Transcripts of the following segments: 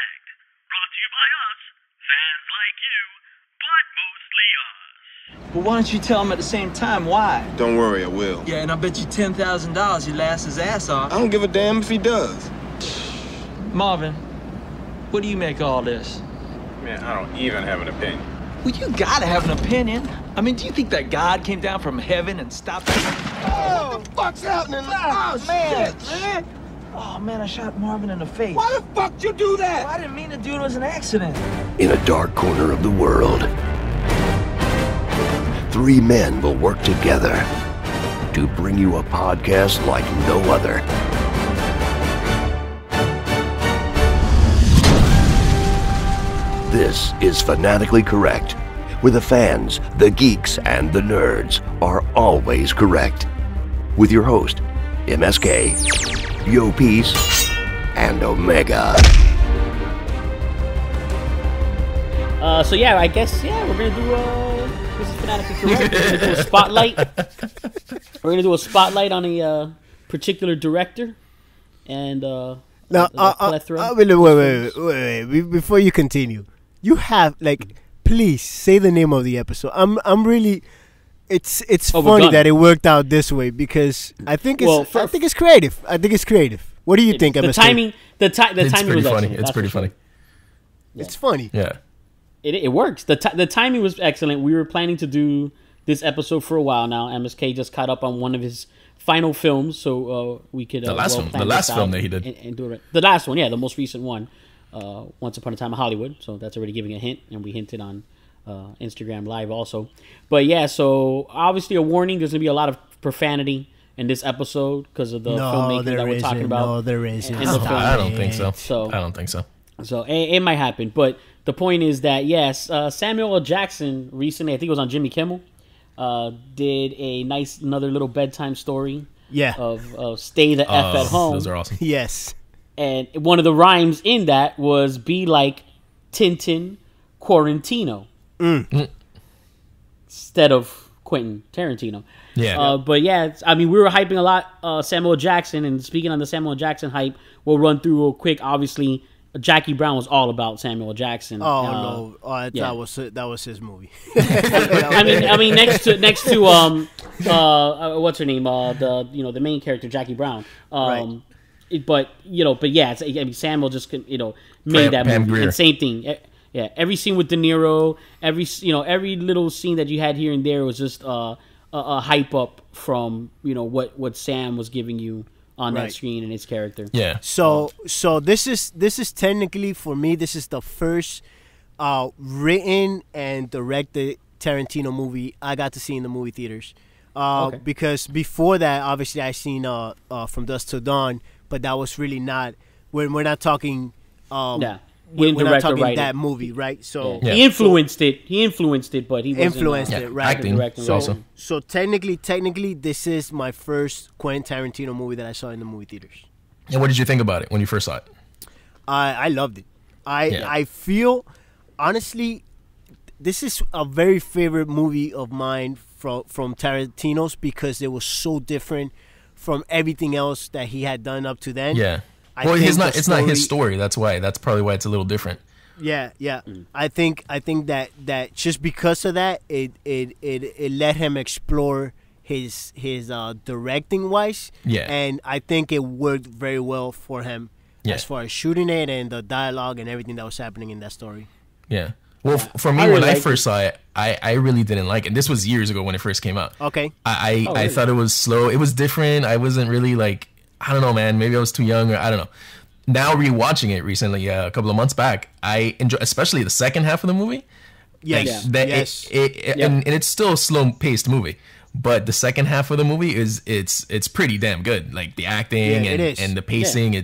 Correct. Brought to you by us, fans like you, but mostly us. Well, why don't you tell him at the same time why? Don't worry, I will. Yeah, and I bet you $10,000 he laughs his ass off. I don't give a damn if he does. Marvin, what do you make of all this? Man, I don't even have an opinion. Well, you gotta have an opinion. I mean, do you think that God came down from heaven and stopped? Oh, what the fuck's happening? Oh, man. Shit, man. Oh, man, I shot Marvin in the face. Why the fuck did you do that? Well, I didn't mean to do it. It was an accident. In a dark corner of the world, three men will work together to bring you a podcast like no other. This is Fanatically Correct, where the fans, the geeks, and the nerds are always correct. With your host, MSK, Yo Peace, and Omega. We're going to do this is Fanatically Correct. We're going to do a spotlight. On a particular director, and wait, before you continue. You have, please say the name of the episode. I'm really, it's funny that it worked out this way because I think it's creative. What do you think, MSK? The timing was funny. It's pretty funny. Yeah. It's funny. Yeah. It works. The timing was excellent. We were planning to do this episode for a while now. MSK just caught up on one of his final films, so we could the last film that he did and do it right. The last one, yeah, the most recent one. Once Upon a Time in Hollywood, so that's already giving a hint, and we hinted on Instagram Live also. But yeah, so obviously a warning, there's going to be a lot of profanity in this episode because of the filmmaking that we're talking about. No, there isn't. I don't think so. So it might happen, but the point is that, yes, Samuel L. Jackson recently, I think it was on Jimmy Kimmel, did another little bedtime story of Stay the F at Home. Those are awesome. Yes. And one of the rhymes in that was be like Tentin Quarantino instead of Quentin Tarantino. Yeah. But yeah, I mean, we were hyping a lot Samuel Jackson, and speaking on the Samuel Jackson hype, we'll run through real quick. Obviously, Jackie Brown was all about Samuel Jackson. Oh no, that was his movie. I mean, next to what's her name? The main character, Jackie Brown. Right. Samuel just made that movie. And same thing. Yeah, every scene with De Niro, every little scene that you had here and there was just a hype up from what Sam was giving you on that screen and his character. Yeah. So this is technically, for me, this is the first written and directed Tarantino movie I got to see in the movie theaters. Because before that, obviously, I seen From Dusk Till Dawn. But that was really not when we're not talking. We're not talking that movie, right? So he influenced it. But he wasn't influenced it, right? Acting. So technically, this is my first Quentin Tarantino movie that I saw in the movie theaters. And what did you think about it when you first saw it? I loved it. I feel, honestly, this is a very favorite movie of mine from Tarantino's because it was so different from everything else that he had done up to then. Yeah. It's not his story. That's probably why it's a little different. Yeah, yeah. Mm. I think that just because of that, it let him explore his directing wise. Yeah. And I think it worked very well for him as far as shooting it and the dialogue and everything that was happening in that story. Yeah. Well, for me, when I first saw it, I really didn't like it. This was years ago when it first came out. Okay. I thought it was slow. It was different. I wasn't really I don't know, man. Maybe I was too young, or I don't know. Now rewatching it recently, a couple of months back, I enjoyed, especially the second half of the movie. Yes. And it's still a slow-paced movie, but the second half of the movie it's pretty damn good. Like the acting and the pacing,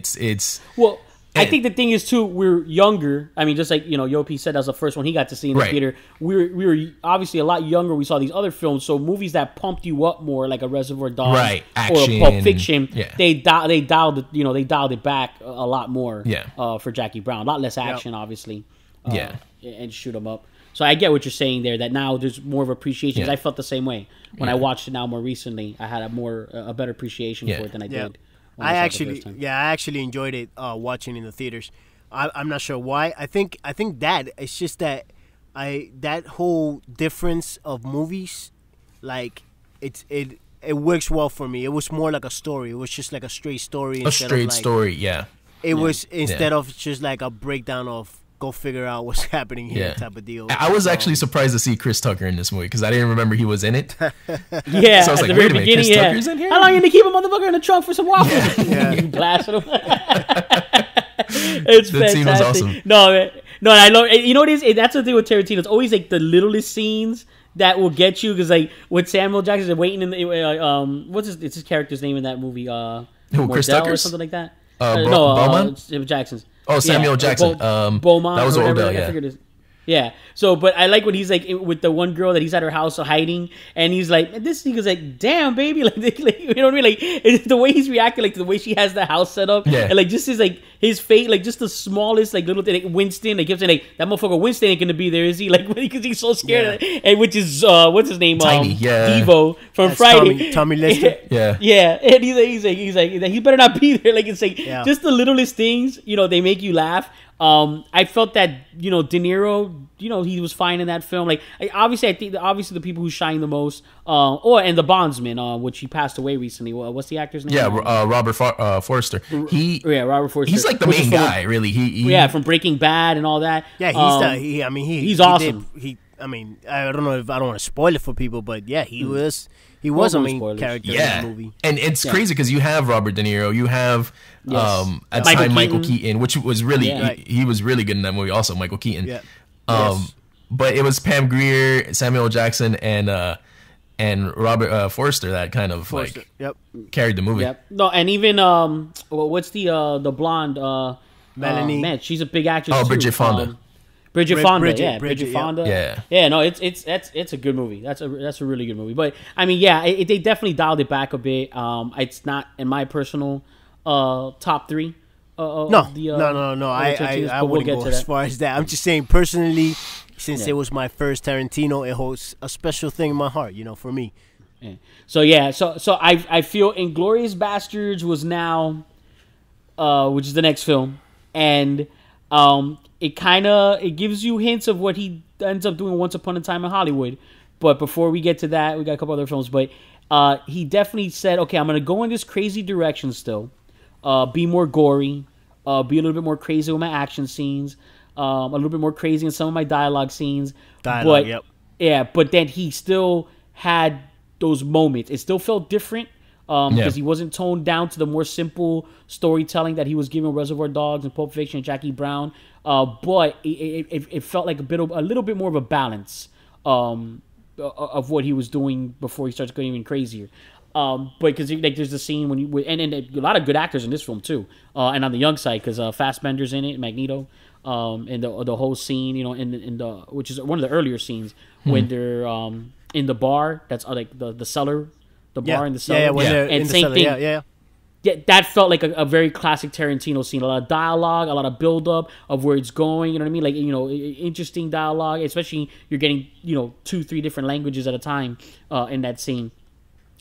well. I think the thing is, too, we're younger. I mean, just like, Yopi said, that was the first one he got to see in the theater. We were obviously a lot younger. We saw these other films. So movies that pumped you up more, like a Reservoir Dogs or a Pulp Fiction, they dialed it back a lot more for Jackie Brown. A lot less action, obviously. And shoot them up. So I get what you're saying there, that now there's more of appreciation. Yeah. I felt the same way. When I watched it now more recently, I had a better appreciation for it than I did. I actually enjoyed it watching in the theaters. I'm not sure why. I think that it's just that that whole difference of movies, like it works well for me. It was more like a story. It was just like a straight story. A straight story, yeah. It was instead of just like a breakdown of go figure out what's happening here type of deal. I was actually surprised to see Chris Tucker in this movie because I didn't remember he was in it. Yeah, so I was like, wait a minute, Chris Tucker's in here? How long are you gonna keep a motherfucker in the trunk for some waffles? Yeah. You blasted him. It's that fantastic. Scene was awesome. No, man. No, I know. You know what it is? That's the thing with Tarantino. It's always like the littlest scenes that will get you, because like with Samuel Jackson waiting in the it's his character's name in that movie? Who, Chris Tucker or something like that? Jackson's. Oh, Samuel Jackson. Beaumont. That was Odell, yeah. Yeah. So, but I like when he's like with the one girl that he's at her house hiding, and he's like, "This nigga's like, damn, baby, like, you know what I mean? Like it's the way he's reacting, like the way she has the house set up, and like just his like his fate, like just the smallest like little thing. Like Winston, like kept saying, like that motherfucker Winston ain't gonna be there, is he? Like because he's so scared. Yeah. And which is what's his name? Tiny, Devo from Friday, Tommy Lister. Yeah. And he's like, he better not be there. Like it's like just the littlest things, you know, they make you laugh. I felt that, you know, De Niro, you know, he was fine in that film. Like, I think the people who shine the most, and The Bondsman, which he passed away recently. What's the actor's name? Yeah, Robert Forster. Robert Forster. He's like the main guy, really. He from Breaking Bad and all that. Yeah, he's awesome. I don't know if I don't want to spoil it for people, but yeah, he was a main character in the movie. And it's crazy because you have Robert De Niro, you have at the time Michael Keaton, which was really he was really good in that movie also, Michael Keaton. Yeah. But it was Pam Grier, Samuel Jackson, and Robert Forster that kind of like carried the movie. Yep. No, and even what's the blonde Melanie? Man, she's a big actress. Oh, Bridget Fonda. Bridget Fonda. Yeah. No, it's a good movie. That's a really good movie. But I mean, they definitely dialed it back a bit. It's not in my personal top three. No. I wouldn't go as far as that. I'm just saying personally, since it was my first Tarantino, it holds a special thing in my heart. You know, for me. Yeah. So I feel Inglourious Basterds was now, which is the next film, and. It gives you hints of what he ends up doing Once Upon a Time in Hollywood. But before we get to that, we got a couple other films. But he definitely said, okay, I'm going to go in this crazy direction still. Be more gory. Be a little bit more crazy with my action scenes. A little bit more crazy in some of my dialogue scenes. Yeah, but then he still had those moments. It still felt different. Because he wasn't toned down to the more simple storytelling that he was giving Reservoir Dogs and Pulp Fiction and Jackie Brown, but it felt like a little bit more of a balance of what he was doing before he starts going even crazier. But because like there's the scene when you and a lot of good actors in this film too, and on the young side because Fassbender's in it, Magneto, and the whole scene, you know, in the which is one of the earlier scenes when they're in the bar that's like the cellar. The bar in the cellar. And same thing. Yeah, that felt like a very classic Tarantino scene. A lot of dialogue, a lot of build-up of where it's going. You know what I mean? Like, you know, interesting dialogue, especially you're getting, you know, 2-3 different languages at a time in that scene.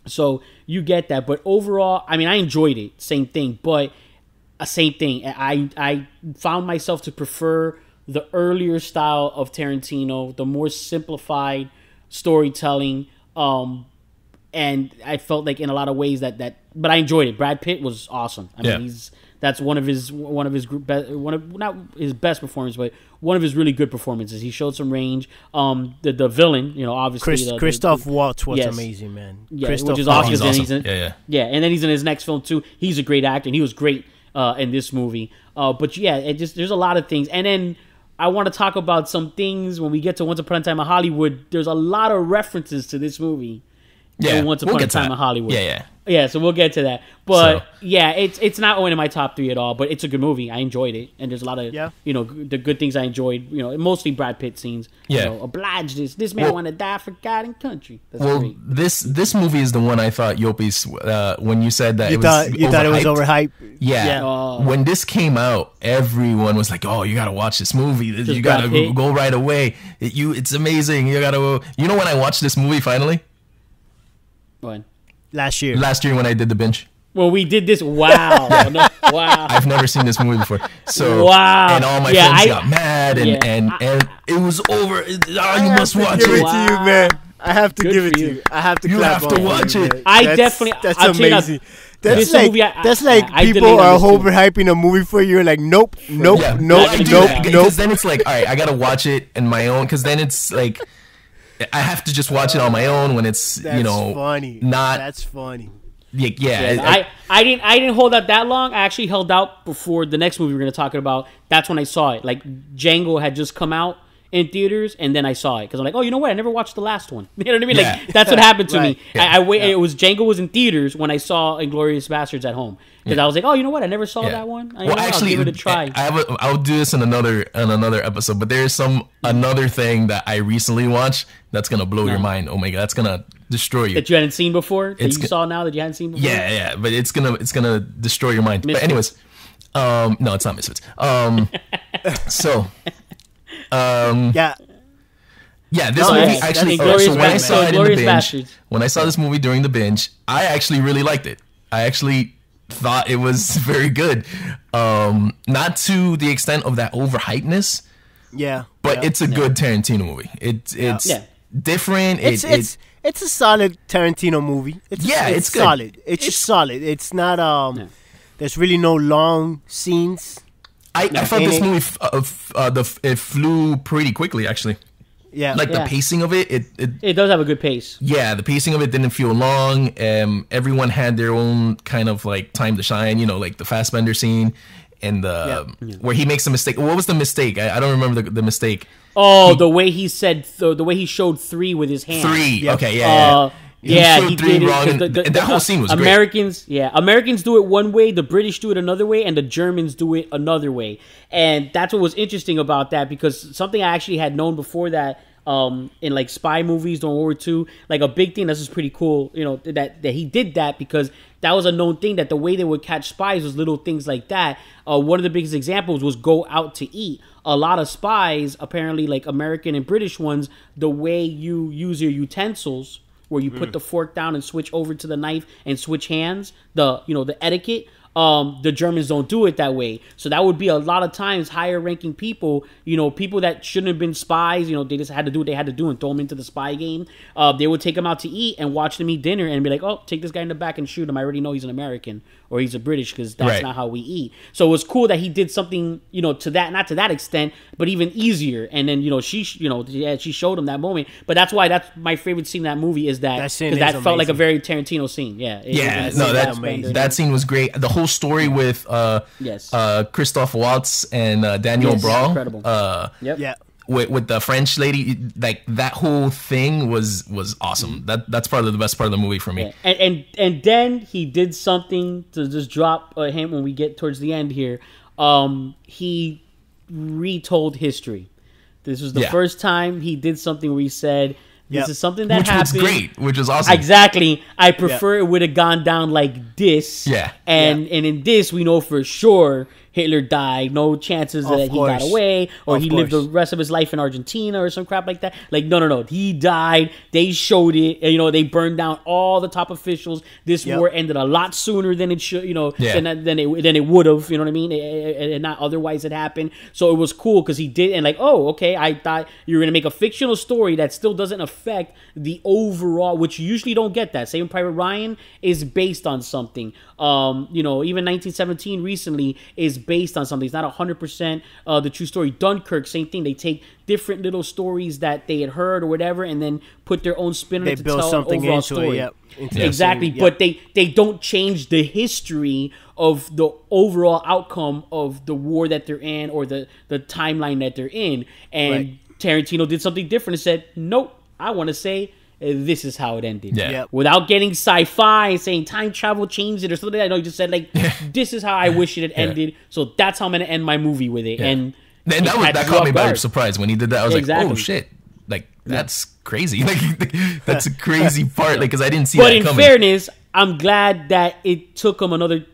So you get that. But overall, I mean, I enjoyed it. Same thing. But same thing. I found myself to prefer the earlier style of Tarantino, the more simplified storytelling. And I felt like in a lot of ways but I enjoyed it. Brad Pitt was awesome. I mean, that's not his best performance, but one of his really good performances. He showed some range. The villain, you know, obviously Christoph Waltz was amazing, man. Yeah, which is awesome. And then he's in his next film too. He's a great actor, and he was great in this movie. But yeah, there's a lot of things, and then. I want to talk about some things when we get to Once Upon a Time in Hollywood. There's a lot of references to this movie. Yeah, Once Upon a Time in Hollywood. Yeah, so we'll get to that. But it's not one of my top three at all, but it's a good movie. I enjoyed it. And there's a lot of, you know, the good things I enjoyed, you know, mostly Brad Pitt scenes. Yeah. You know, oblige this. This man want to die for God and country. That's great. This movie is the one I thought, Yopi's, when you said that you thought it was overhyped. When this came out, everyone was like, oh, you got to watch this movie. You got to go right away. It's amazing. You got to, you know when I watched this movie finally? Last year when I did the binge. Well, we did this. Wow. Yeah. No, wow. I've never seen this movie before. So, wow. And all my friends got mad, and it was over. You must watch it. Wow. To you, man. I have to give it to you. I have to clap on you. You have to watch it. That's amazing. That's like people are overhyping a movie for you. Like, nope. Because then it's like, all right, I got to watch it on my own. Because then it's like, I have to just watch it on my own when it's, funny. That's funny. Yeah. I didn't hold out that long. I actually held out before the next movie we're going to talk about. That's when I saw it. Like, Django had just come out in theaters, and then I saw it because I'm like, oh, you know what? I never watched the last one. You know what I mean? Yeah. Like, that's what happened to me. Yeah. It was Django was in theaters when I saw Inglourious Basterds at home because I was like, oh, you know what? I never saw that one. Actually, I'll give it a try. I'll do this in another episode, but there is another thing that I recently watched that's gonna blow your mind. Oh my god, that's gonna destroy you. That you hadn't seen before. That you saw now that you hadn't seen before. Yeah, but it's gonna destroy your mind. Misfits. But anyways, no, it's not Misfits. So. This movie actually. So when I saw it in the binge, when I saw this movie during the binge, I actually really liked it. I actually thought it was very good. Not to the extent of that overhypeness. Yeah, but it's a good Tarantino movie. It's different. It's a solid Tarantino movie. It's good. Solid. It's solid. It's not There's really no long scenes. I thought this movie it flew pretty quickly, actually. Yeah, like the pacing of it, it does have a good pace. Yeah, the pacing of it didn't feel long. Everyone had their own kind of like time to shine. You know, like the Fassbender scene and where he makes a mistake. What was the mistake? I don't remember the mistake. Oh, the way he said the way he showed three with his hand. Three. Yep. Okay. He did it. And that whole scene was Americans, great. Americans do it one way, the British do it another way, and the Germans do it another way. And that's what was interesting about that, because something I actually had known before that in like spy movies during World War II, like a big thing that's just pretty cool, you know, that he did that because that was a known thing, that the way they would catch spies was little things like that. One of the biggest examples was go out to eat. A lot of spies, apparently like American and British ones, the way you use your utensils, where you put the fork down and switch over to the knife and switch hands, the etiquette, the Germans don't do it that way. So that would be a lot of times higher ranking people, people that shouldn't have been spies, they just had to do what they had to do and throw them into the spy game. They would take them out to eat and watch them eat dinner and be like, oh, take this guy in the back and shoot him. I already know he's an American or he's a British because that's not how we eat. So it was cool that he did something, to that, not to that extent, but even easier. And then, she showed him that moment. But that's why that's my favorite scene in that movie is that, because that felt like a very Tarantino scene. Yeah. That's amazing. That scene was great. The whole story with Christoph Waltz and Daniel Brawl. Incredible. With the French lady, like that whole thing was awesome. That's probably the best part of the movie for me. Yeah. And then he did something to just drop a hint when we get towards the end here. He retold history. This was the first time he did something where he said, this is something that happened. Which was great, which is awesome. Exactly. I prefer it would have gone down like this. Yeah. And in this, we know for sure Hitler died. No chances that he got away or he lived the rest of his life in Argentina or some crap like that. Like, no. He died. They showed it. And, they burned down all the top officials. This war ended a lot sooner than it should, than it would have. You know what I mean? And not otherwise it happened. So it was cool because he did. And like, oh, okay, I thought you were going to make a fictional story that still doesn't affect the overall, which you usually don't get that. Saving Private Ryan is based on something. Even 1917 recently is based on something. It's not 100% the true story. Dunkirk, same thing. They take different little stories that they had heard or whatever and then put their own spin on it to tell an overall story. Exactly. But they don't change the history of the overall outcome of the war that they're in or the timeline that they're in. And Tarantino did something different and said, nope, I want to say this is how it ended. Yeah. Yep. Without getting sci-fi and saying time travel changed it or something. I know you just said like this is how I wish it had ended. So that's how I'm gonna end my movie with it. Yeah. And that caught me by surprise when he did that. I was like, oh shit, like that's crazy. Like that's a crazy part. Like because I didn't see that coming. But in fairness, I'm glad that it took him another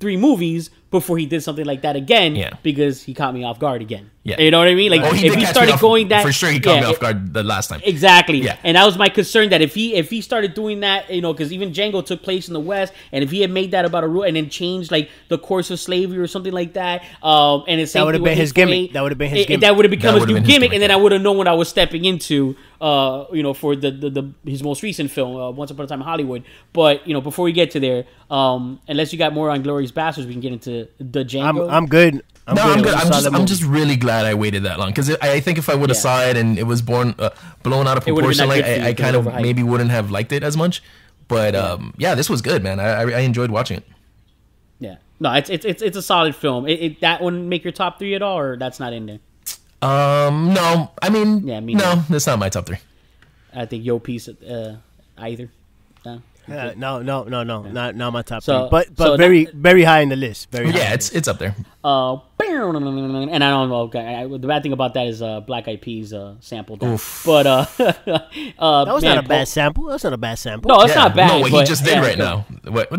3 movies before he did something like that again, because he caught me off guard again. Yeah. You know what I mean? Like, oh, if he started going that... For sure, he caught me off guard the last time. Exactly. Yeah. And that was my concern, that if he started doing that, you know, because even Django took place in the West, and if he had made that about a rule and then changed, like, the course of slavery or something like that, and it's... That would have been his gimmick. That would have been his gimmick. That would have become his new gimmick, and then I would have known what I was stepping into, you know, for his most recent film, Once Upon a Time in Hollywood. But, you know, before we get to there, unless you got more on Inglourious Basterds, we can get into the Django. I'm good. I'm good. I'm just really glad I waited that long, because I think if I would have saw it and it was blown out of proportion, like, I kind of maybe wouldn't have liked it as much. But yeah, this was good, man. I enjoyed watching it. Yeah, no, it's a solid film. That one make your top three at all, or that's not in there? No, I mean, yeah, no, that's not my top three. I think your piece either. No. Yeah, no, not my top three, but so very high in the list. Very high it's up there. And I don't know. Okay, the bad thing about that is Black Eyed Peas sample. But that was not a bad sample. That's not a bad sample. No, it's not bad. No, what he just did right now. What?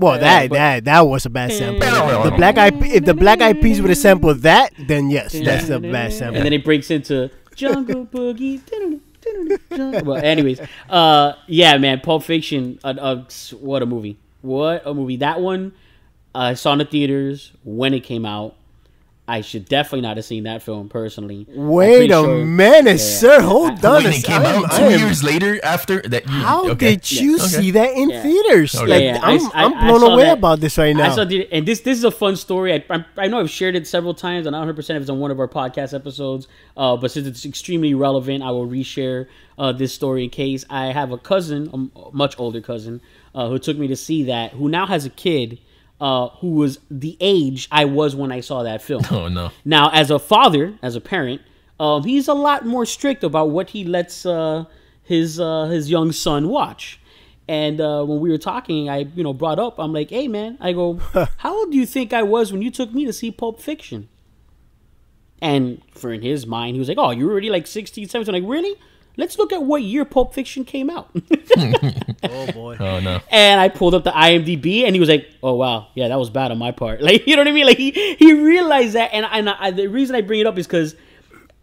Well, that was a bad sample. The Black Eyed Peas, if the Black Eyed Peas would have sampled that, then yes, that's a bad sample. And then it breaks into Jungle Boogie. Well, anyways, yeah, man, Pulp Fiction, what a movie! What a movie! That one, I saw in the theaters when it came out. I should definitely not have seen that film personally. Wait a minute, sir! Hold on. When it came out 2 years later after that, how did you see that in theaters? Like, I'm blown away about this right now. And this is a fun story. I know I've shared it several times, and I don't 100% if it's on one of our podcast episodes. But since it's extremely relevant, I will reshare this story in case. I have a cousin, a much older cousin, who took me to see that. Who now has a kid. Who was the age I was when I saw that film. Oh, no. Now, as a father, as a parent, he's a lot more strict about what he lets his young son watch. And when we were talking, I brought up, I'm like, hey, man, I go, how old do you think I was when you took me to see Pulp Fiction? And for in his mind, he was like, oh, you were already like 16, 17. I'm like, really? Let's look at what year Pulp Fiction came out. Oh, boy. Oh, no. And I pulled up the IMDb, and he was like, oh, wow. Yeah, that was bad on my part. Like, you know what I mean? Like, he realized that. And the reason I bring it up is because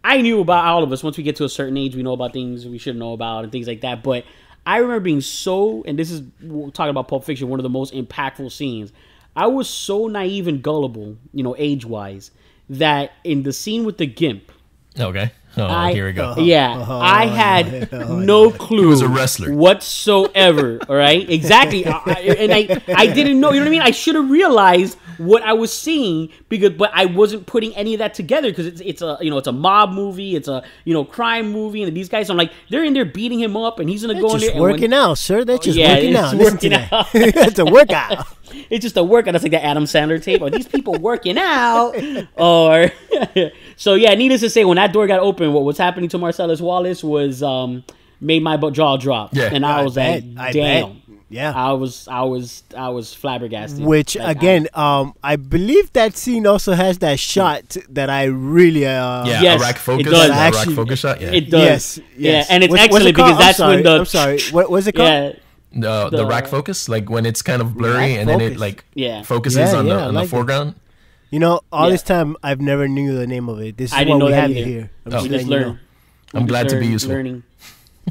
I knew about all of us. Once we get to a certain age, we know about things we shouldn't know about and things like that. But I remember being so, and this is, we're talking about Pulp Fiction, one of the most impactful scenes. I was so naive and gullible, age-wise, that in the scene with the GIMP. Okay. Oh, here we go. Yeah, I had no clue. He was a wrestler. Whatsoever, all right? Exactly. I didn't know, you know what I mean? I should have realized what I was seeing, but I wasn't putting any of that together, because it's a mob movie, it's a crime movie, and these guys, I'm like, they're in there beating him up, and he's going to go in there. That's just working out, sir. That's just working out. Listen to that. It's a workout. It's just a workout. That's like the Adam Sandler tape. Are these people working out? Or so yeah. Needless to say, when that door got open, what was happening to Marcellus Wallace was made my jaw drop. Yeah. And I was like, damn. Yeah, I was flabbergasted. Which, like, again, I believe that scene also has that shot that I really Iraq focus, it does. Actually, Iraq focus shot. Yeah, it does. Yes. Yeah, and it's excellent because that's when the what was it called? Yeah. The rack focus, like when it's kind of blurry and then it like focuses on the foreground. You know, all this time I've never knew the name of it. This is what we have here. I'm glad to be useful. Learning.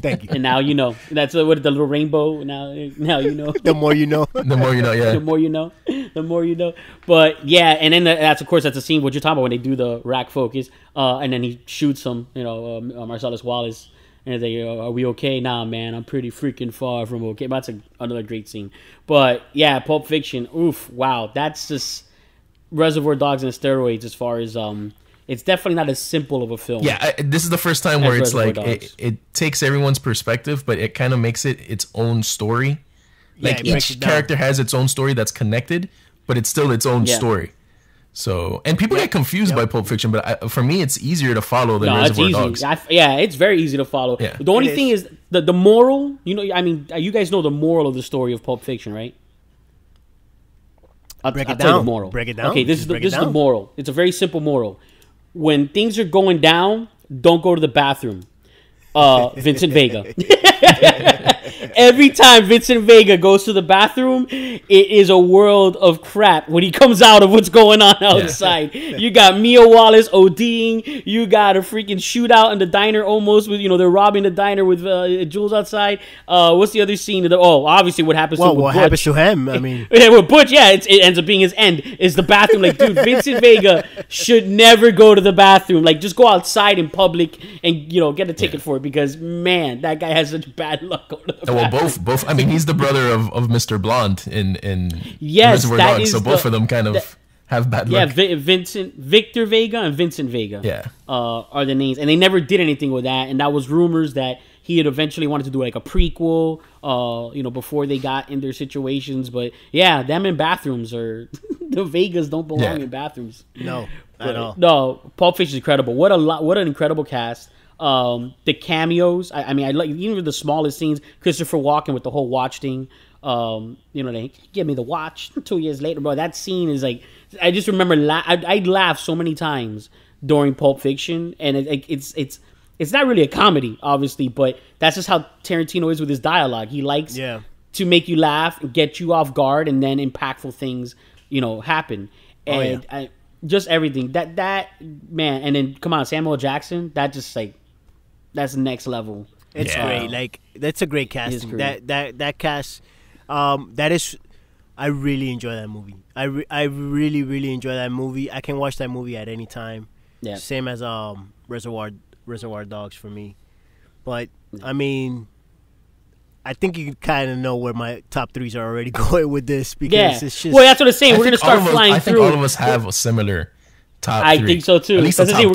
Thank you. And now you know. That's what the little rainbow. Now you know. The more you know. The more you know. Yeah. The more you know. The more you know. But yeah, and then that's the scene what you're talking about when they do the rack focus, and then he shoots him. Marcellus Wallace. And they go, are we okay? Nah, man, I'm pretty freaking far from okay. But that's another great scene. But yeah, Pulp Fiction, oof, wow. That's just Reservoir Dogs and steroids as far as, it's definitely not as simple of a film. Yeah, this is the first time where it's like, it takes everyone's perspective, but it kind of makes it its own story. Like each character has its own story that's connected, but it's still its own story. So, and people get confused by Pulp Fiction, but for me, it's easier to follow than Reservoir Dogs. It's very easy to follow. Yeah. The only thing is the moral, I mean, you guys know the moral of the story of Pulp Fiction, right? I'll tell you the moral. Break it down. Okay, this is the moral. It's a very simple moral. When things are going down, don't go to the bathroom. Vincent Vega. Every time Vincent Vega goes to the bathroom, it is a world of crap when he comes out of what's going on outside. Yeah. You got Mia Wallace ODing. You got a freaking shootout in the diner almost. With, you know, they're robbing the diner with Jules outside. What's the other scene? Oh, obviously what happens to Butch. What happens to him? I mean. With Butch, yeah, it ends up being his end. It's the bathroom. Like, dude, Vincent Vega should never go to the bathroom. Like, just go outside in public and, you know, get a ticket for it because, man, that guy has such bad luck going to the bathroom. Well, both. I mean, he's the brother of Mr. Blonde in Reservoir Dogs, so both of them kind of have bad luck. Yeah, Victor Vega and Vincent Vega are the names. And they never did anything with that, and that was rumors that he had eventually wanted to do like a prequel, you know, before they got in their situations. But, yeah, them in bathrooms are... the Vegas don't belong in bathrooms. No, but, at all. No, Pulp Fiction is incredible. What an incredible cast. The cameos. I mean, I like even the smallest scenes. Christopher Walken with the whole watch thing. You know, they give me the watch 2 years later, bro. That scene is like, I just remember I laughed so many times during Pulp Fiction, and it's not really a comedy, obviously, but that's just how Tarantino is with his dialogue. He likes to make you laugh, get you off guard, and then impactful things, you know, happen. And just everything that man. And then come on, Samuel L. Jackson, that just like, that's next level. It's great. Like, that's a great casting. That cast, that is, I really enjoy that movie. I really, really enjoy that movie. I can watch that movie at any time. Yeah. Same as Reservoir Dogs for me. But I mean, I think you kind of know where my top threes are already going with this because it's just... Well, that's what I'm saying. We're going to start flying through. I think all of us have a similar top three. I think so, too. At least the top two.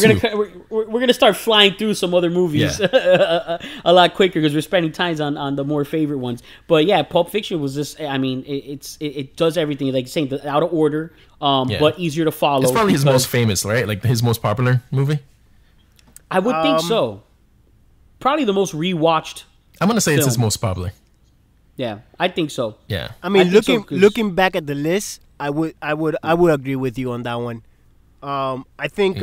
We're going to start flying through some other movies a lot quicker because we're spending time on the more favorite ones. But, yeah, Pulp Fiction was just... I mean, it does everything. Like saying, out of order, but easier to follow. It's probably his most famous, right? Like, his most popular movie? I would think so. Probably the most rewatched. I'm gonna say it's his most popular. Yeah, I think so. Yeah, I mean, looking back at the list, I would agree with you on that one. I think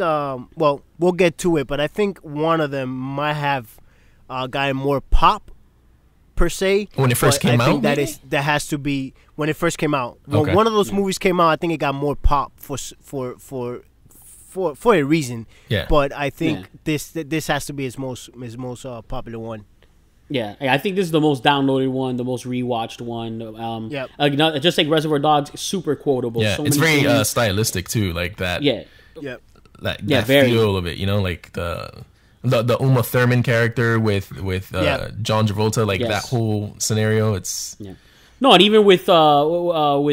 well, we'll get to it, but I think one of them might have gotten more pop per se when it first came out. I think that has to be when it first came out. When one of those movies came out, I think it got more pop for a reason, but I think this has to be his most popular one. Yeah, I think this is the most downloaded one, the most rewatched one. Just like Reservoir Dogs, super quotable. Yeah, so it's very stylistic too, like that. Yeah, that feel of it, you know, like the Uma Thurman character with John Travolta, like that whole scenario. It's No, and even with what's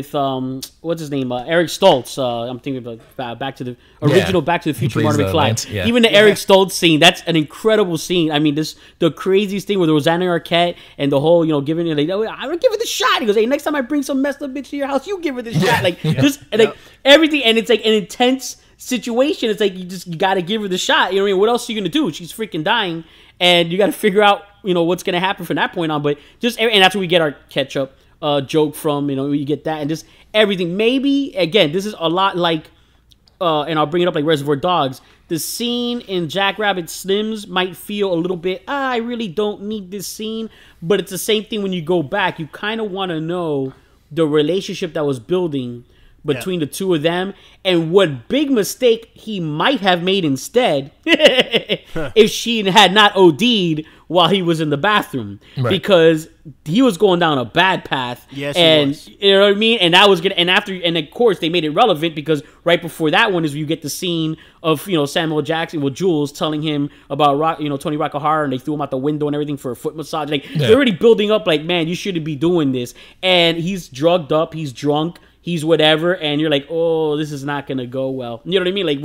his name, Eric Stoltz. I'm thinking about Back to the original Back to the Future, Marty McFly. Yeah. Even the Eric Stoltz scene, that's an incredible scene. I mean, the craziest thing with Rosanna Arquette and the whole, you know, giving it. Like, I would give it the shot. He goes, hey, next time I bring some messed up bitch to your house, you give her the shot. Like just like everything, and it's like an intense situation. It's like you got to give her the shot. You know what I mean? What else are you gonna do? She's freaking dying, and you got to figure out, you know, what's gonna happen from that point on. But and that's where we get our ketchup joke from, you know, you get that and just everything. Maybe again, this is a lot like and I'll bring it up like Reservoir Dogs, the scene in Jackrabbit Slims might feel a little bit I really don't need this scene, but it's the same thing when you go back. You kind of want to know the relationship that was building between the two of them and what big mistake he might have made instead if she had not OD'd while he was in the bathroom, because he was going down a bad path. Yes, and you know what I mean. And that was gonna, and of course they made it relevant because right before that one is you get the scene of, you know, Samuel Jackson with Jules telling him about Tony Rock-a-Hara, and they threw him out the window and everything for a foot massage. Like they're already building up, like, man, you shouldn't be doing this. And he's drugged up, he's drunk, he's whatever, and you're like, oh, this is not gonna go well. You know what I mean? Like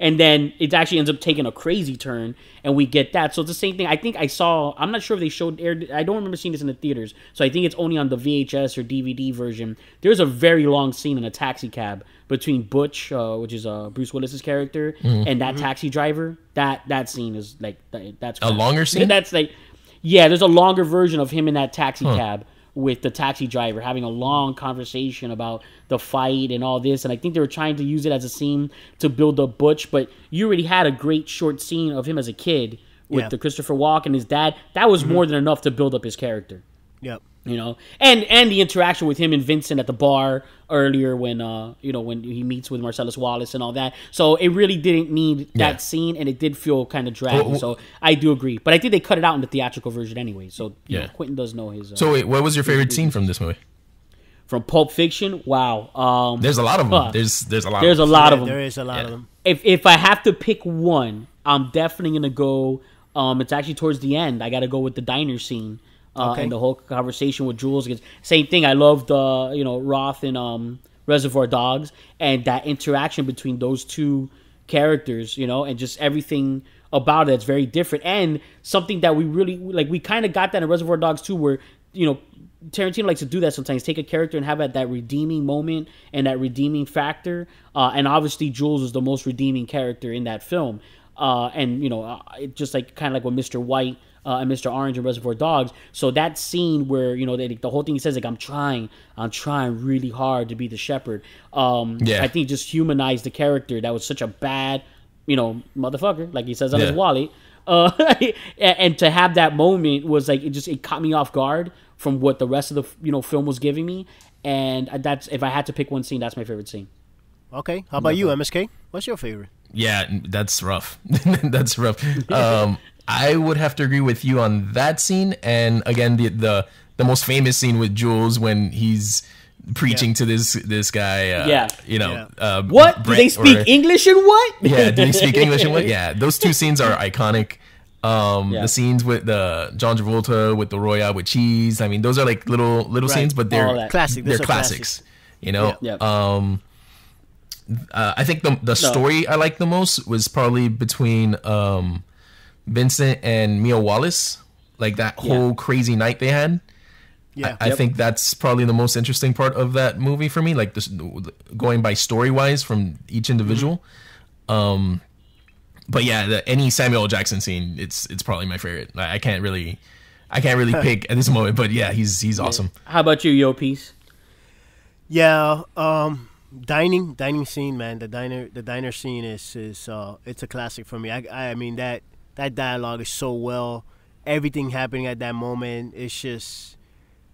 and then it actually ends up taking a crazy turn, and we get that. So it's the same thing. I think I saw, I'm not sure if they aired, I don't remember seeing this in the theaters, so I think it's only on the VHS or DVD version. There's a very long scene in a taxi cab between Butch, which is Bruce Willis's character, and that taxi driver. That scene is like, that's crazy. A longer scene? That's like, yeah, there's a longer version of him in that taxi cab with the taxi driver, having a long conversation about the fight and all this. And I think they were trying to use it as a scene to build up Butch, but you already had a great short scene of him as a kid with the Christopher Walken and his dad. That was more than enough to build up his character. Yep. You know, and the interaction with him and Vincent at the bar earlier when, you know, when he meets with Marcellus Wallace and all that. So it really didn't need that scene, and it did feel kind of dragged. So I do agree. But I think they cut it out in the theatrical version anyway. So, you know, Quentin does know his... So wait, what was your favorite scene from this movie? From Pulp Fiction? Wow. There's a lot of them. There's a lot of them. If I have to pick one, I'm definitely going to go... it's actually towards the end. I got to go with the diner scene. And the whole conversation with Jules. Same thing. I loved, you know, Roth and Reservoir Dogs, and that interaction between those two characters, you know, and just everything about it that's very different. And something that we really, like, we kind of got that in Reservoir Dogs too, where, you know, Tarantino likes to do that sometimes, take a character and have that redeeming moment and that redeeming factor. And obviously Jules is the most redeeming character in that film. And, you know, just like kind of like with Mr. White, and Mr. Orange and Reservoir Dogs. So that scene where, you know, the whole thing he says, like, I'm trying really hard to be the shepherd. I think just humanized the character that was such a bad, you know, motherfucker, like he says on his wallet. And to have that moment was like, it caught me off guard from what the rest of the, you know, film was giving me. And that's, if I had to pick one scene, that's my favorite scene. Okay. How about you, MSK? What's your favorite? Yeah, that's rough. That's rough. I would have to agree with you on that scene, and again, the most famous scene with Jules when he's preaching to this guy. You know, what Brent, do they speak English and what? Yeah, do they speak English and what? Yeah, those two scenes are iconic. The scenes with the John Travolta with the Royale with cheese. I mean, those are like little scenes, but they're classic. They're classics. You know. Yeah. I think the story I liked the most was probably between Vincent and Mia Wallace, like that whole crazy night they had. Yeah, I think that's probably the most interesting part of that movie for me, like this, going by story wise from each individual. But yeah, any Samuel L. Jackson scene, it's probably my favorite. I can't really pick at this moment, but yeah, he's awesome. How about you, Yo Piece? Yeah. Dining scene, man. The diner scene is it's a classic for me. I mean that dialogue is so well. Everything happening at that moment. It's just,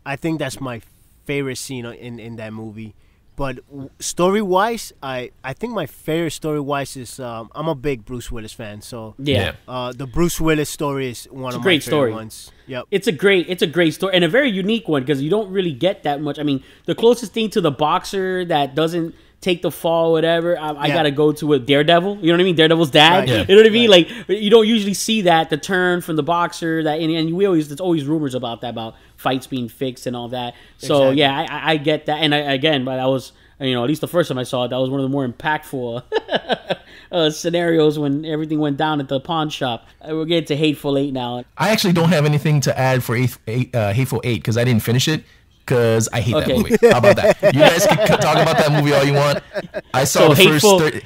I think that's my favorite scene in that movie. But story wise, I think my favorite story wise is I'm a big Bruce Willis fan, so yeah. The Bruce Willis story is one of my favorite ones. Yep. It's a great story and a very unique one because you don't really get that much. I mean, the closest thing to the boxer that doesn't take the fall, whatever. I gotta go to a Daredevil. You know what I mean? Daredevil's dad. Right. Yeah. You know what I mean? Right. Like you don't usually see that, the turn from the boxer that, and there's always rumors about that, about fights being fixed and all that. So exactly. Yeah, I get that. And but I was, you know, at least the first time I saw it, that was one of the more impactful scenarios when everything went down at the pawn shop. We're getting to Hateful Eight now. I actually don't have anything to add for Hateful Eight because I didn't finish it because I hate that movie. How about that? You guys can talk about that movie all you want. I saw Hateful MSK.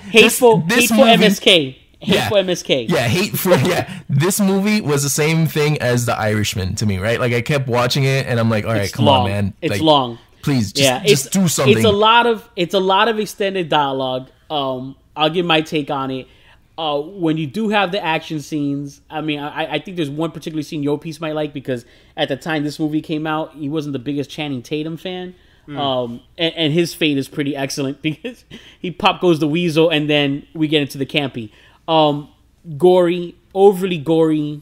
Hateful MSK. Yeah, Hateful. Yeah, this movie was the same thing as The Irishman to me, right? Like I kept watching it, and I'm like, all right, come on, man. It's like, long. Please, just do something. It's a lot of extended dialogue. I'll give my take on it. When you do have the action scenes, I mean, I think there's one particular scene Yo Piece might like because at the time this movie came out, he wasn't the biggest Channing Tatum fan. And his fate is pretty excellent because he pop goes the weasel, and then we get into the campy. Overly gory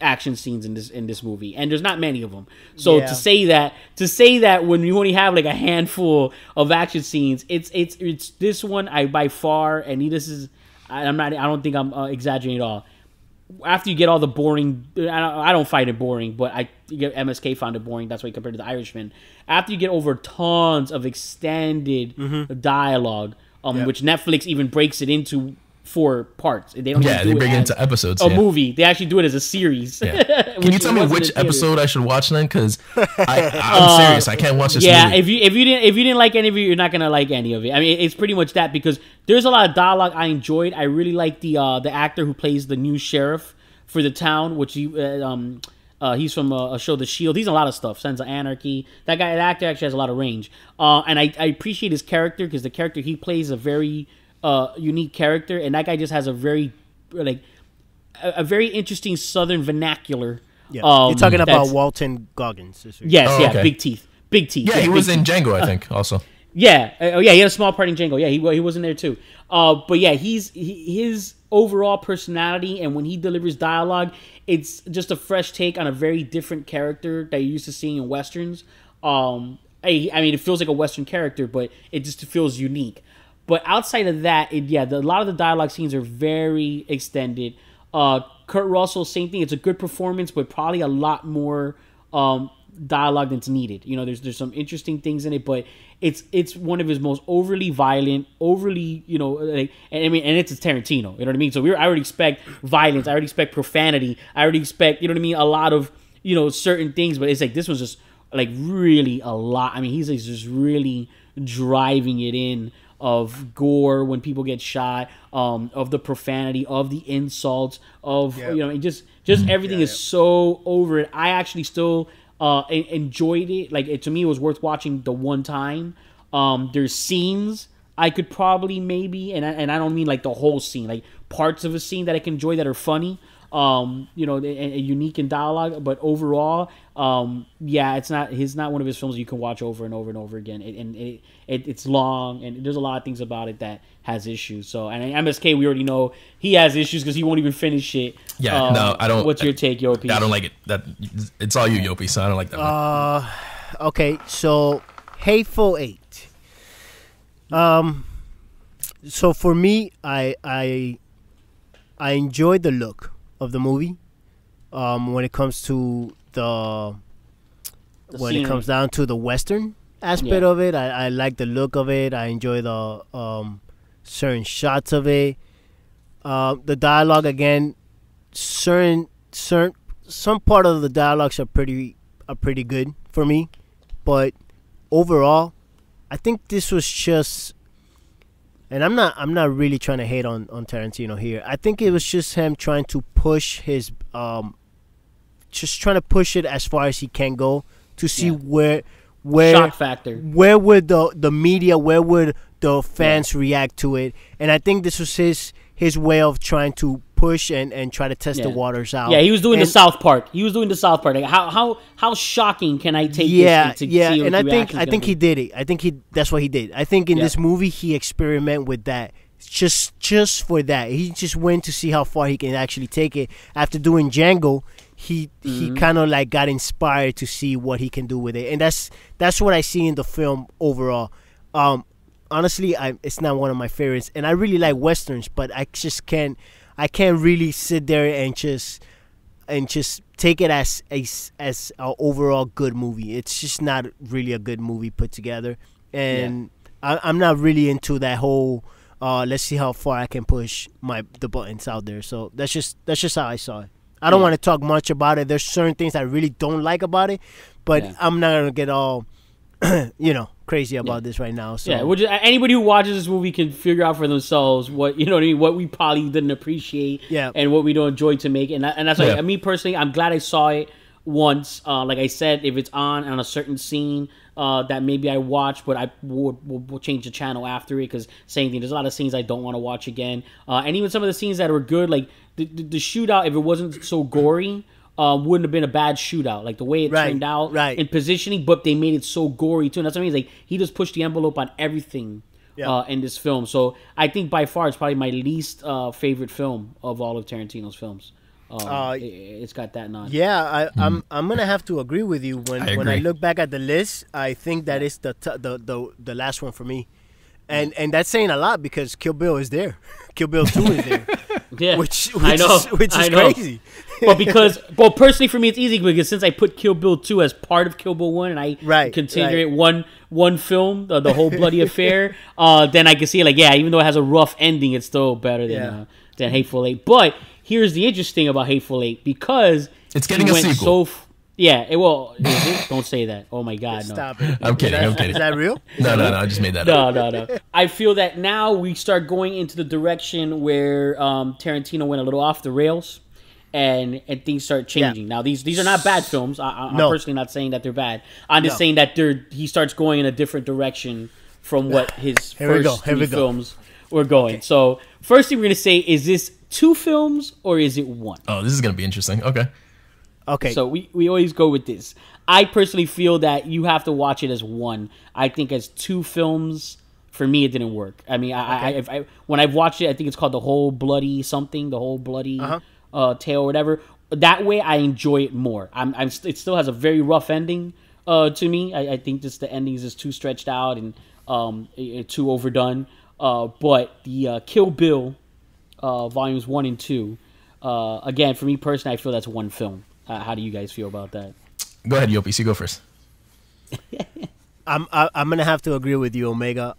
action scenes in this movie, and there's not many of them. So to say that when you only have like a handful of action scenes, it's this one I by far, and this is I don't think I'm exaggerating at all. After you get all the boring, I don't find it boring, but MSK found it boring. That's why he compared to The Irishman. After you get over tons of extended dialogue. Which Netflix even breaks it into 4 parts. They don't they break it into episodes. A movie. They actually do it as a series. Yeah. Can you tell me which episode I should watch then? Because I'm serious. I can't watch this movie. Yeah, if you didn't like any of it, you're not gonna like any of it. I mean, it's pretty much that because there's a lot of dialogue I enjoyed. I really like the actor who plays the new sheriff for the town, which he He's from a show, The Shield. He's in a lot of stuff. Sons of Anarchy. That guy, that actor, actually has a lot of range. And I appreciate his character, because the character he plays is a very unique character, and that guy just has a very very interesting Southern vernacular. Yeah. You're talking about Walton Goggins. Yes, oh, yeah, okay. Big teeth. Big teeth. Yeah, yeah, he was in Django, I think, also. Yeah, oh yeah, he had a small part in Django. Yeah, he was in there too. But yeah, his overall personality, and when he delivers dialogue, it's just a fresh take on a very different character that you're used to seeing in Westerns. I mean, it feels like a Western character, but it just feels unique. But outside of that, a lot of the dialogue scenes are very extended. Kurt Russell, same thing. It's a good performance, but probably a lot more dialogue that's needed. You know, there's some interesting things in it, but it's one of his most overly violent, overly, you know, and it's a Tarantino. You know what I mean? So I already expect violence. I already expect profanity. I already expect, you know what I mean, a lot of, you know, certain things. But it's like this was just like really a lot. I mean, he's like just really driving it in. Of gore when people get shot, of the profanity, of the insults, of just everything is so over it. I actually still enjoyed it. Like to me, it was worth watching the one time. There's scenes I could probably and I don't mean like the whole scene, like parts of a scene that I can enjoy that are funny, and unique in dialogue. But overall, it's not one of his films you can watch over and over and over again. It's long, and there's a lot of things about it that has issues. So, and MSK, we already know he has issues because he won't even finish it. Yeah, no, I don't. What's your take, Yopi? I don't like it. It's all you, Yopi. So I don't like that. Okay, so Hateful Eight. So for me, I enjoyed the look of the movie. When it comes to the scenery. It comes down to the Western aspect of it, I like the look of it. I enjoy the certain shots of it. The dialogue, again, some part of the dialogues are pretty good for me, but overall, I think this was just. And I'm not really trying to hate on Tarantino here. I think it was just him trying to push his, just trying to push it as far as he can go to see where shock factor, where would the media, where would the fans react to it? And I think this was his way of trying to push and try to test the waters out. Yeah, he was doing the South Park. He was doing the South Park. Like, how shocking can I take this? Yeah, and I think he did it. I think that's what he did. I think in this movie he experimented with that. Just for that. He just went to see how far he can actually take it. After doing Django, he kind of like got inspired to see what he can do with it. And that's what I see in the film overall. Honestly, it's not one of my favorites, and I really like Westerns, but I just can't really sit there and just take it as an overall good movie. It's just not really a good movie put together, and I'm not really into that whole. Let's see how far I can push the buttons out there. So that's just how I saw it. I don't want to talk much about it. There's certain things I really don't like about it, but I'm not gonna get all. Crazy about this right now. So. Yeah, we'll just, anybody who watches this movie can figure out for themselves what we probably didn't appreciate and what we don't enjoy to make. And that's why me personally, I'm glad I saw it once. Like I said, if it's on a certain scene that maybe I watch, but I will change the channel after it because same thing. There's a lot of scenes I don't want to watch again. And even some of the scenes that were good, like the shootout, if it wasn't so gory, wouldn't have been a bad shootout, like the way it turned out in positioning, but they made it so gory too. And that's what I mean. Like he just pushed the envelope on everything in this film. So I think by far it's probably my least favorite film of all of Tarantino's films. It's got that nod. Yeah, I'm gonna have to agree with you when I look back at the list. I think that is the last one for me, and that's saying a lot because Kill Bill is there, Kill Bill 2 is there. Yeah, which is crazy. But personally for me it's easy because since I put Kill Bill 2 as part of Kill Bill 1 and I consider it one film, the whole bloody affair, then I can see like even though it has a rough ending, it's still better than Hateful Eight. But here's the interesting thing about Hateful Eight because it's getting a sequel. Don't say that. Oh my God! No. Stop it. I'm kidding. Is that real? No. I just made that up. No. I feel that now we start going into the direction where Tarantino went a little off the rails, and things start changing. Yeah. Now these are not bad films. I'm personally not saying that they're bad. I'm just saying that he starts going in a different direction from what his first two films were going. Okay. So first thing we're gonna say is this two films or is it one? Oh, this is gonna be interesting. Okay. Okay. So we always go with this. I personally feel that you have to watch it as one. I think as two films, for me, it didn't work. I mean, I when I've watched it, I think it's called The Whole Bloody Something, The Whole Bloody Tale, or whatever. That way, I enjoy it more. It still has a very rough ending to me. I think just the ending is just too stretched out and too overdone. But the Kill Bill volumes 1 and 2, again, for me personally, I feel that's one film. How do you guys feel about that? Go ahead, Yopis. You go first. I'm gonna have to agree with you, Omega.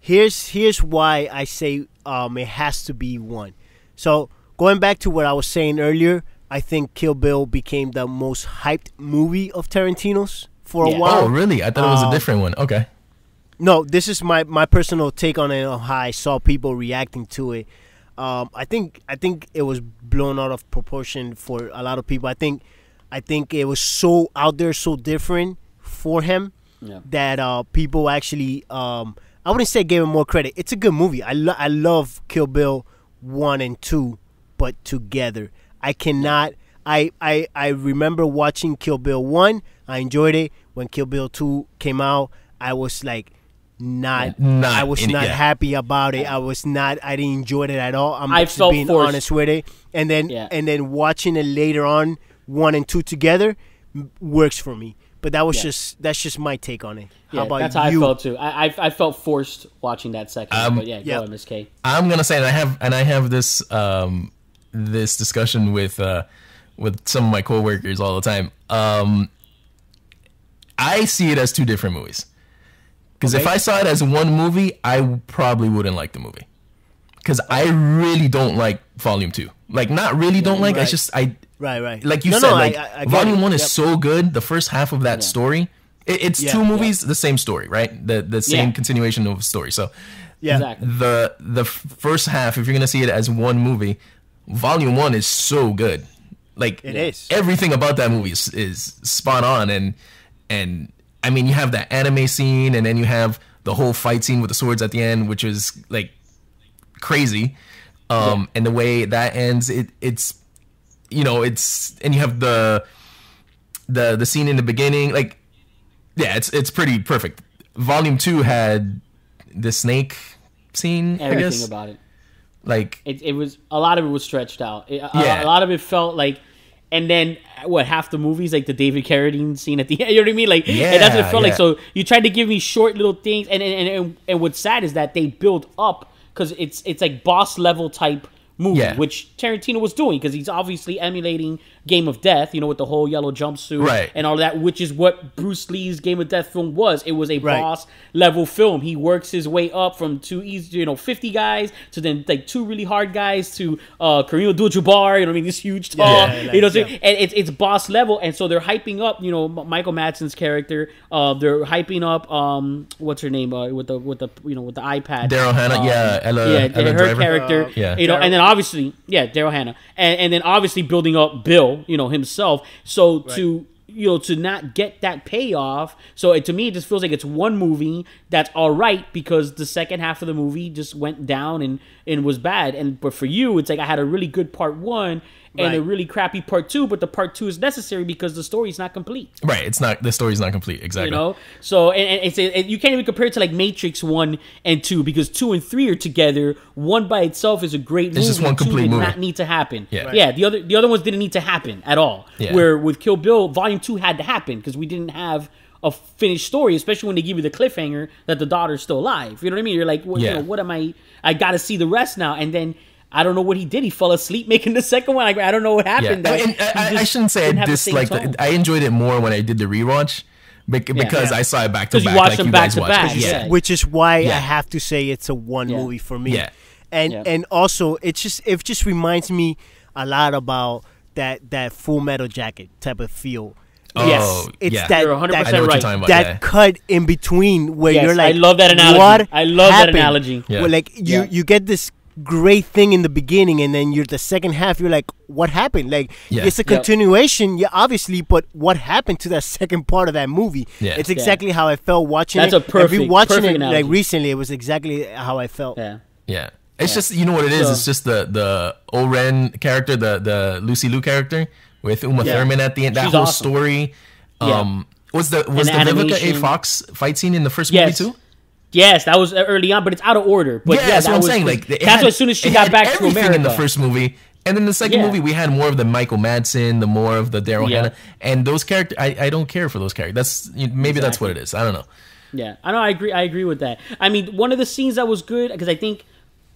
Here's why I say it has to be one. So going back to what I was saying earlier, I think Kill Bill became the most hyped movie of Tarantino's for a while. Oh, really? I thought it was a different one. Okay. No, this is my personal take on it, on how I saw people reacting to it. I think it was blown out of proportion for a lot of people. I think it was so out there, so different for him that people actually, I wouldn't say gave him more credit. It's a good movie. I love Kill Bill 1 and 2, but together. I cannot, I remember watching Kill Bill 1. I enjoyed it. When Kill Bill 2 came out, I was like, not happy about it. I didn't enjoy it at all. I'm just being honest with it. And then, watching it later on, 1 and 2 together works for me, but that was that's just my take on it. How about that's how you? I felt too. I felt forced watching that section. But go on, Ms. K. I'm gonna say, and I have this this discussion with some of my coworkers all the time. I see it as two different movies, because if I saw it as one movie, I probably wouldn't like the movie, because I really don't like Volume 2. Like, not really don't like. Right. Like you said, like Volume 1 is so good. The first half of that story, it's two movies, the same story, right? The same continuation of the story. So, the first half, if you're gonna see it as one movie, Volume 1 is so good. Like it is. Everything about that movie is spot on, and I mean, you have that anime scene, and then you have the whole fight scene with the swords at the end, which is like crazy. And the way that ends, it's. You know, and you have the scene in the beginning, like, it's pretty perfect. Volume 2 had the snake scene. Everything about it, like it was, a lot of it was stretched out. A lot of it felt like, and then what, half the movie's like the David Carradine scene at the end. You know what I mean? Like, and that's what it felt like. So you tried to give me short little things, and what's sad is that they build up, because it's like boss level type movie, which Tarantino was doing, because he's obviously emulating Game of Death, you know, with the whole yellow jumpsuit and all that, which is what Bruce Lee's Game of Death film was. It was a boss level film. He works his way up from 50 guys to then like 2 really hard guys to Kareem Abdul-Jabbar. You know what I mean? This huge tall, you know, what I'm saying? And it's boss level, and so they're hyping up, you know, Michael Madsen's character. They're hyping up what's her name with the iPad, Daryl Hannah, her character, you know, and then. Obviously, Daryl Hannah, and then obviously building up Bill, you know, himself. So to not get that payoff, so to me it just feels like it's one movie that's all right, because the second half of the movie just went down and was bad. But for you, it's like I had a really good part 1 and a really crappy part 2, but the part 2 is necessary because the story's not complete. Right, the story's not complete, exactly. You know, so and it's you can't even compare it to like Matrix 1 and 2, because 2 and 3 are together. 1 by itself is a great movie. It's just one complete movie. 2 did not need to happen. The other ones didn't need to happen at all. Yeah. Where with Kill Bill, Volume 2 had to happen, because we didn't have a finished story, especially when they give you the cliffhanger that the daughter's still alive. You know what I mean? You're like, well, you know, what am I got to see the rest now. And then I don't know what he did. He fell asleep making the second one. I don't know what happened. Yeah. I shouldn't say I disliked it. I enjoyed it more when I did the rewatch, because I saw it back to back. You watched them back to back. Which is why I have to say it's a one movie for me. Yeah. And also, it just reminds me a lot about that Full Metal Jacket type of feel. You're 100% right. About, cut in between where you're like, I love that analogy. Well, like you get this great thing in the beginning, and then you're the second half, you're like, what happened? Like, it's a continuation, obviously, but what happened to that second part of that movie? It's exactly how I felt watching it. That's a perfect analogy. Like, recently, it was exactly how I felt. It's just, you know what it is? So, it's just the Oren character, the Lucy Liu character with Uma Thurman at the end. That She's whole awesome. Story. Was the Vivica A. Fox fight scene in the first movie, too? Yes, that was early on, but it's out of order. But yeah, that's what I'm saying. Like, that's as soon as she got back to America. In the first movie, and then the second movie, we had more of the Michael Madsen, the more of the Daryl Hannah, and those characters. I don't care for those characters. That's that's what it is. I don't know. Yeah, I know. I agree with that. I mean, one of the scenes that was good, because I think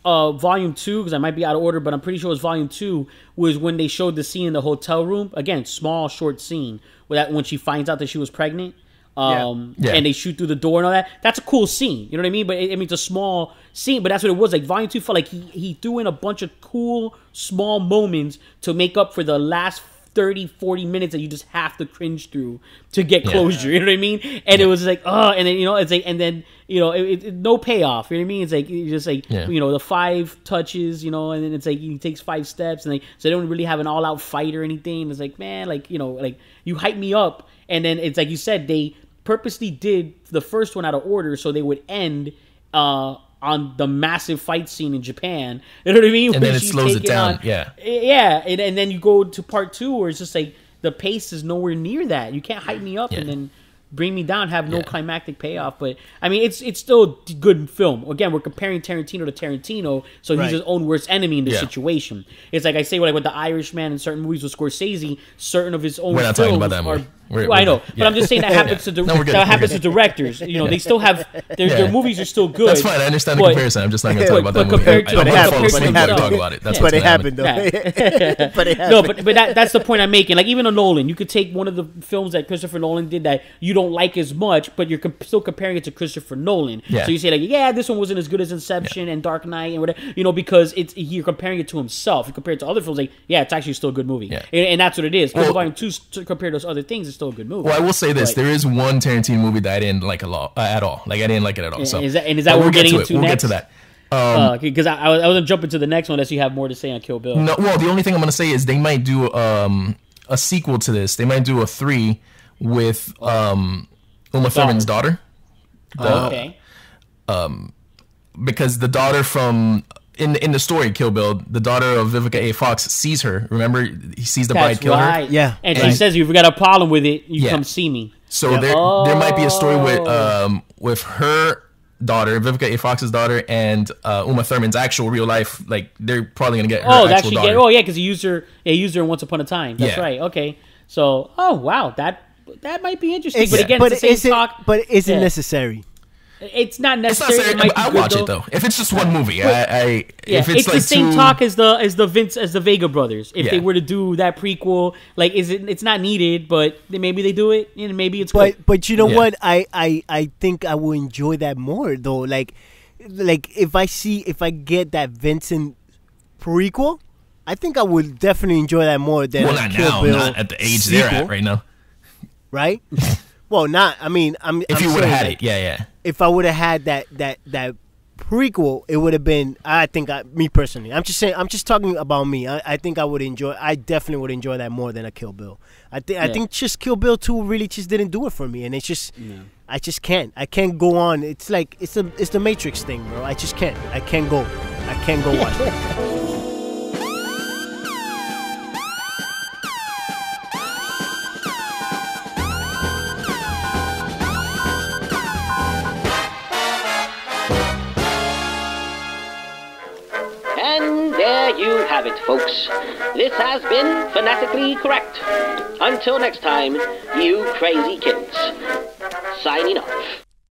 Volume 2, because I might be out of order, but I'm pretty sure it was Volume 2, was when they showed the scene in the hotel room. Again, small, short scene where that when she finds out that she was pregnant. And they shoot through the door and all that. That's a cool scene, you know what I mean? But I mean, it's a small scene, but that's what it was. Like, Volume 2 felt like he threw in a bunch of cool, small moments to make up for the last 30, 40 minutes that you just have to cringe through to get closure, you know what I mean? And it was like, oh, and then, you know, it's like, and then, you know, it no payoff, you know what I mean? It's like, you just like, you know, the 5 touches, you know, and then it's like, he takes 5 steps, and like, so they don't really have an all-out fight or anything. It's like, man, like, you know, like, you hype me up, and then it's like you said, they purposely did the first one out of order so they would end on the massive fight scene in Japan. You know what I mean? And then it slows it down. And then you go to part 2 where it's just like the pace is nowhere near that. You can't hype me up and then bring me down, have no climactic payoff. But I mean, it's still a good film. Again, we're comparing Tarantino to Tarantino, so he's his own worst enemy in this situation. It's like I say, like with The Irishman and certain movies with Scorsese, certain of his own films talking about that are... I know, but I'm just saying that happens to directors. You know, they still have their movies are still good. That's fine. I understand the comparison. I'm just not going to talk about that movie. But that's the point I'm making. Like, even a Nolan, you could take one of the films that Christopher Nolan did that you don't like as much, but you're still comparing it to Christopher Nolan. Yeah. So you say like, yeah, this one wasn't as good as Inception and Dark Knight and whatever, you know, because you're comparing it to himself. You compare it to other films, like, yeah, it's actually still a good movie, and that's what it is. Volume 2 compared to those other things. It's still a good movie. Well, I will say this: there is one Tarantino movie that I didn't like at all. Like, I didn't like it at all. So is that what we're getting into? We'll get to that. Because I wasn't jumping to the next one unless you have more to say on Kill Bill. No, well, the only thing I'm gonna say is they might do a sequel to this. They might do a 3 with Uma Thurman's daughter. Because the daughter from in the story Kill Bill, the daughter of Vivica A. Fox sees her. Remember, he sees the bride kill her. Yeah, and she says, "If you've got a problem with it, you come see me." So there might be a story with her daughter, Vivica A. Fox's daughter, and Uma Thurman's actual real life. Like, they're probably gonna get her actual daughter. Because he used her in Once Upon a Time. That's right. Okay, so that might be interesting. But again, it's the same talk. But is it necessary? It's not necessary. I'll watch it though. If it's just one movie, if it's like the same talk as the Vega brothers. If they were to do that prequel, like, it's not needed, but maybe they do it, and maybe it's cool. But you know what? I think I will enjoy that more though. Like if I get that Vincent prequel, I think I would definitely enjoy that more than not at the age sequel. They're at right now, right? Well, not. I mean, if you would have had it, if I would have had that prequel, it would have been. I think me personally. I'm just saying. I'm just talking about me. I think I would enjoy. I definitely would enjoy that more than a Kill Bill. I think just Kill Bill 2 really just didn't do it for me, and it's just. No. I just can't. I can't go on. It's like it's the Matrix thing, bro. I just can't. I can't go. I can't go watch it. You have it, folks. This has been Fanatically Correct. Until next time, you crazy kids. Signing off.